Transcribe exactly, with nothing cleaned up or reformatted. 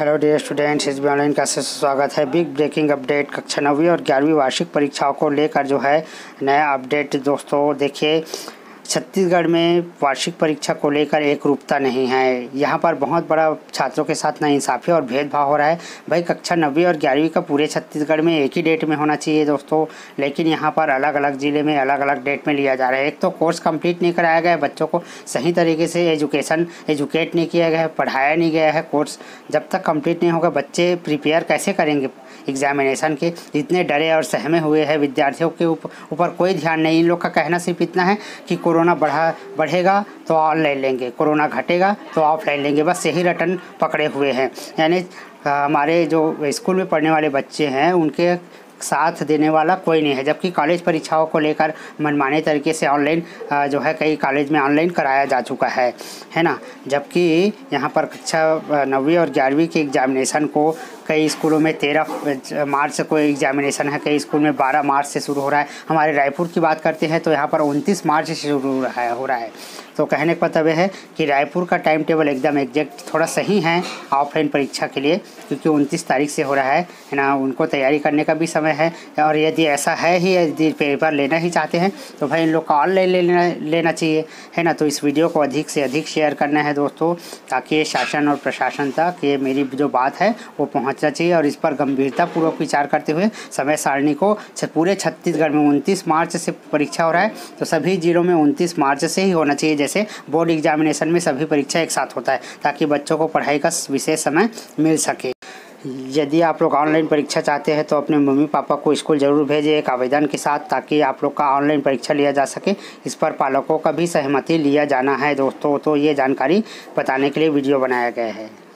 Hello dear students, H B online classes से स्वागत है। बिग ब्रेकिंग अपडेट कक्षा नौवीं और ग्यारहवीं वार्षिक परीक्षाओं को लेकर जो है नया अपडेट दोस्तों। देखिए, छत्तीसगढ़ में वार्षिक परीक्षा को लेकर एकरूपता नहीं है। यहाँ पर बहुत बड़ा छात्रों के साथ नाइंसाफ़ी और भेदभाव हो रहा है। भाई, कक्षा नौवीं और ग्यारहवीं का पूरे छत्तीसगढ़ में एक ही डेट में होना चाहिए दोस्तों, लेकिन यहाँ पर अलग अलग ज़िले में अलग अलग डेट में लिया जा रहा है। एक तो कोर्स कंप्लीट नहीं कराया गया है, बच्चों को सही तरीके से एजुकेशन एजुकेट नहीं किया गया है, पढ़ाया नहीं गया है। कोर्स जब तक कम्प्लीट नहीं होगा, बच्चे प्रिपेयर कैसे करेंगे एग्जामिनेशन के? इतने डरे और सहमे हुए हैं, विद्यार्थियों के ऊपर कोई ध्यान नहीं। इन लोग का कहना सिर्फ इतना है कि कोरोना बढ़ा बढ़ेगा तो ऑनलाइन लेंगे, कोरोना घटेगा तो ऑफलाइन लेंगे, बस यही रटन पकड़े हुए हैं। यानी हमारे जो स्कूल में पढ़ने वाले बच्चे हैं, उनके साथ देने वाला कोई नहीं है। जबकि कॉलेज परीक्षाओं को लेकर मनमाने तरीके से ऑनलाइन जो है कई कॉलेज में ऑनलाइन कराया जा चुका है है ना। जबकि यहाँ पर कक्षा नौवीं और ग्यारहवीं के एग्जामिनेशन को कई स्कूलों में तेरह मार्च को एग्जामिनेशन है, कई स्कूल में बारह मार्च से शुरू हो रहा है। हमारे रायपुर की बात करते हैं तो यहाँ पर उनतीस मार्च से शुरू हो रहा है हो रहा है तो कहने का मतलब है कि रायपुर का टाइम टेबल एकदम एग्जैक्ट थोड़ा सही है ऑफलाइन परीक्षा के लिए, क्योंकि उनतीस तारीख से हो रहा है है ना। उनको तैयारी करने का भी समय है, और यदि ऐसा है ही, यदि पेपर लेना ही चाहते हैं तो भाई इन लोग का ऑनलाइन ले लेना लेना चाहिए, है ना। तो इस वीडियो को अधिक से अधिक शेयर करना है दोस्तों, ताकि शासन और प्रशासन तक ये मेरी जो बात है वो पहुँचना चाहिए, और इस पर गंभीरतापूर्वक विचार करते हुए समय सारणी को पूरे छत्तीसगढ़ में उनतीस मार्च से परीक्षा हो रहा है, तो सभी ज़िलों में उनतीस मार्च से ही होना चाहिए, जैसे बोर्ड एग्जामिनेशन में सभी परीक्षा एक साथ होता है, ताकि बच्चों को पढ़ाई का विशेष समय मिल सके। यदि आप लोग ऑनलाइन परीक्षा चाहते हैं तो अपने मम्मी पापा को स्कूल ज़रूर भेजें एक आवेदन के साथ, ताकि आप लोग का ऑनलाइन परीक्षा लिया जा सके। इस पर पालकों का भी सहमति लिया जाना है दोस्तों। तो ये जानकारी बताने के लिए वीडियो बनाया गया है।